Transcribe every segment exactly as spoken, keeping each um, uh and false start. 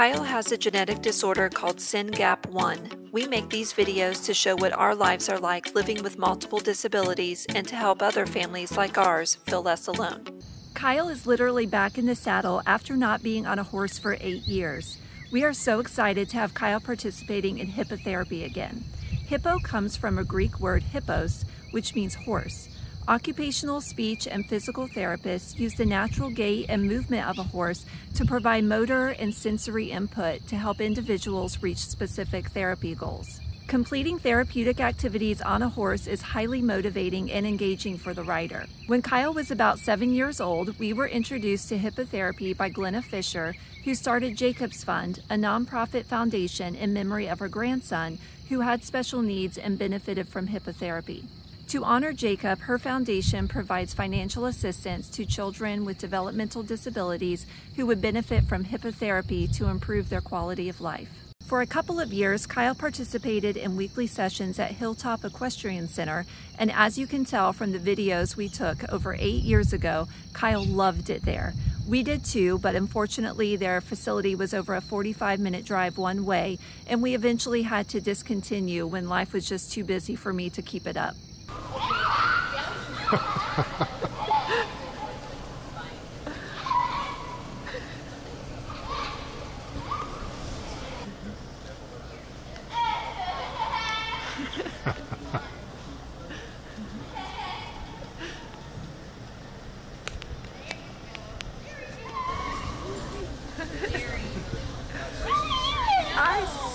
Kyle has a genetic disorder called SYNGAP one. We make these videos to show what our lives are like living with multiple disabilities and to help other families like ours feel less alone. Kyle is literally back in the saddle after not being on a horse for eight years. We are so excited to have Kyle participating in hippotherapy again. Hippo comes from a Greek word hippos, which means horse. Occupational speech and physical therapists use the natural gait and movement of a horse to provide motor and sensory input to help individuals reach specific therapy goals. Completing therapeutic activities on a horse is highly motivating and engaging for the rider. When Kyle was about seven years old, we were introduced to hippotherapy by Glenna Fisher, who started Jacob's Fund, a nonprofit foundation in memory of her grandson who had special needs and benefited from hippotherapy. To honor Jacob, her foundation provides financial assistance to children with developmental disabilities who would benefit from hippotherapy to improve their quality of life. For a couple of years, Kyle participated in weekly sessions at Hilltop Equestrian Center, and as you can tell from the videos we took over eight years ago, Kyle loved it there. We did too, but unfortunately their facility was over a forty-five minute drive one way, and we eventually had to discontinue when life was just too busy for me to keep it up. I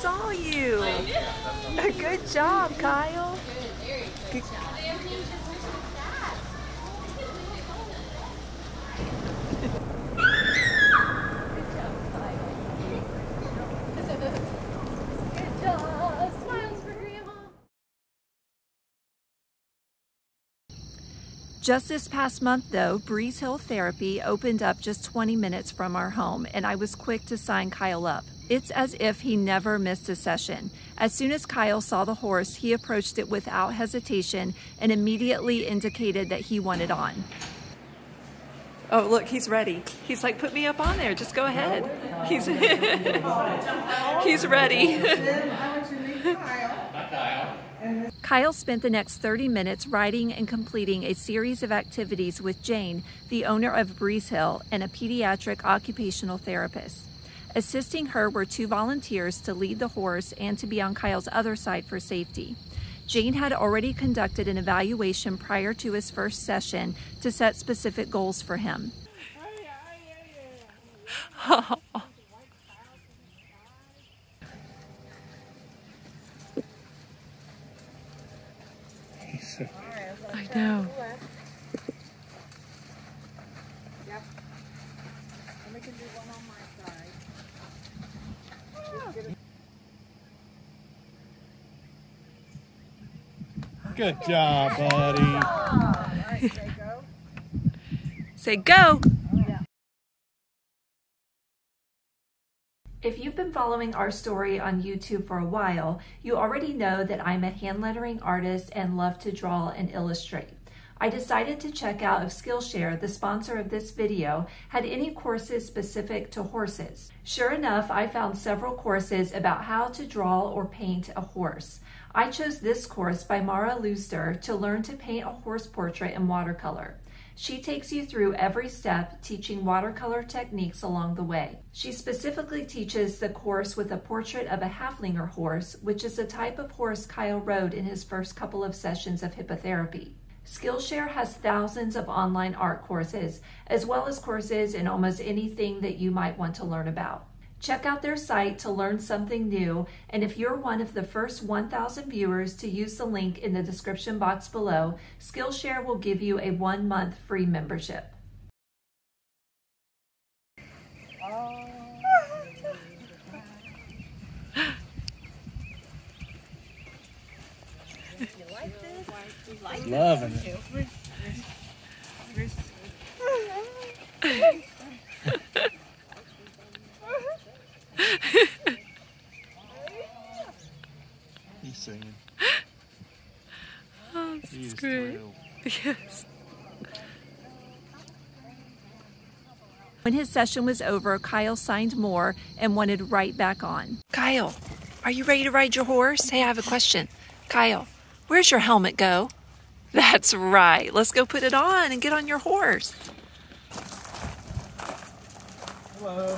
saw you. Good job, Kyle. Good job. Just this past month though, Breeze Hill Therapy opened up just twenty minutes from our home, and I was quick to sign Kyle up. It's as if he never missed a session. As soon as Kyle saw the horse, he approached it without hesitation and immediately indicated that he wanted on. Oh look, he's ready. He's like, put me up on there, just go ahead. He's, he's ready. Kyle spent the next thirty minutes riding and completing a series of activities with Jane, the owner of Breeze Hill and a pediatric occupational therapist. Assisting her were two volunteers to lead the horse and to be on Kyle's other side for safety. Jane had already conducted an evaluation prior to his first session to set specific goals for him. I know. Yep. And we can do one on my side. Good job, buddy. All right, say go. Say go. If you've been following our story on YouTube for a while, you already know that I'm a hand lettering artist and love to draw and illustrate. I decided to check out if Skillshare, the sponsor of this video, had any courses specific to horses. Sure enough, I found several courses about how to draw or paint a horse. I chose this course by Mara Luster to learn to paint a horse portrait in watercolor. She takes you through every step, teaching watercolor techniques along the way. She specifically teaches the course with a portrait of a Haflinger horse, which is the type of horse Kyle rode in his first couple of sessions of hippotherapy. Skillshare has thousands of online art courses, as well as courses in almost anything that you might want to learn about. Check out their site to learn something new, and if you're one of the first one thousand viewers to use the link in the description box below, Skillshare will give you a one-month free membership. Oh. You like this? You like this? Loving it. He's singing. Oh, this he is great. Thrilled. Yes. When his session was over, Kyle signed more and wanted right back on. Kyle, are you ready to ride your horse? Hey, I have a question. Kyle, where's your helmet go? That's right. Let's go put it on and get on your horse. Hello.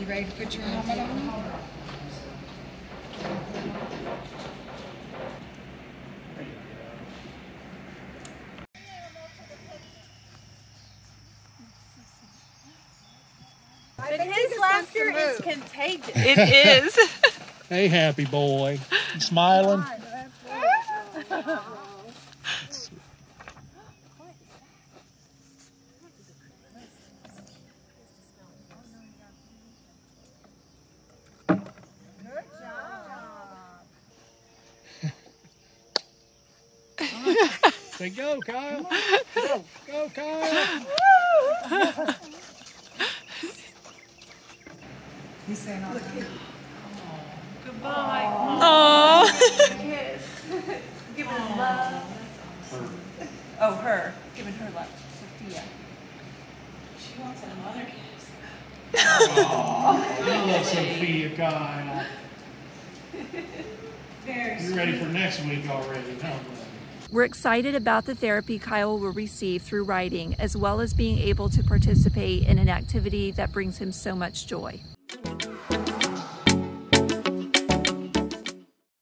You ready to put your helmet on? But his laughter is contagious. It is. Hey, happy boy. I'm smiling. Say go, Kyle. Go, go, Kyle. He's saying all the kids. Goodbye. Aww. Aww. Kiss. Giving her love. Her. Oh, her. Giving her love. Sophia. She wants another kiss. Aww. I love Sophia, Kyle. Very sweet. You're ready for next week already, huh? We're excited about the therapy Kyle will receive through riding, as well as being able to participate in an activity that brings him so much joy.